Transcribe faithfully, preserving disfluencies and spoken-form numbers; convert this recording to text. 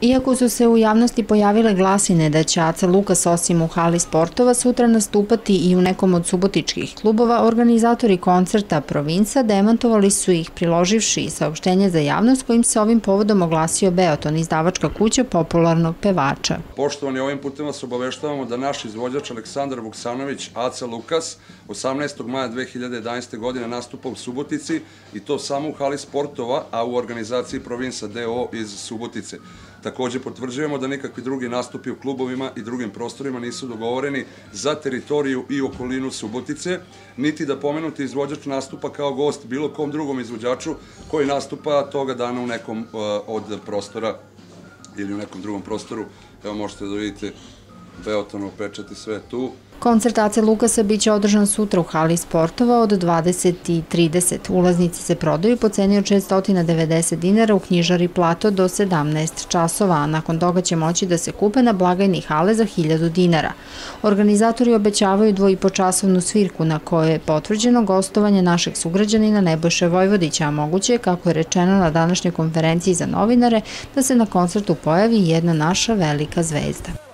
Iako su se u javnosti pojavile glasine da će Aca Lukas osim u hali sportova sutra nastupati i u nekom od subotičkih klubova, organizatori koncerta Provinca demantovali su ih priloživši saopštenje za javnost kojim se ovim povodom oglasio Beoton, izdavačka kuća popularnog pevača. Poštovani, ovim putem vas obaveštavamo da naš izvođač Aleksandar Vuksanović, Aca Lukas, osamnaestog maja dve hiljade jedanaeste godine nastupa u Subotici i to samo u hali sportova, a u organizaciji Provinca d o o iz Subotice. Također potvrđujemo da nikakvi drugi nastupi u klubovima i drugim prostorima nisu dogovoreni za teritoriju i okolinu Subotice, niti da pomenuti izvođač nastupa kao gost bilo kom drugom izvođaču koji nastupa toga dana u nekom od prostora ili u nekom drugom prostoru. Evo, možete da vidite Beotonov pečat i sve tu. Koncert Ace Lukasa biće održan sutra u hali sportova od dvadeset i trideset. Ulaznice se prodaju po ceni od šest stotina devedeset dinara u knjižari Plato do sedamnaest časova, a nakon toga će moći da se kupe na blagajni hale za hiljadu dinara. Organizatori obećavaju dvojipočasovnu svirku na kojoj je potvrđeno gostovanje našeg sugrađanina Nebojše Vojvodića, a moguće je, kako je rečeno na današnjoj konferenciji za novinare, da se na koncertu pojavi jedna naša velika zvezda.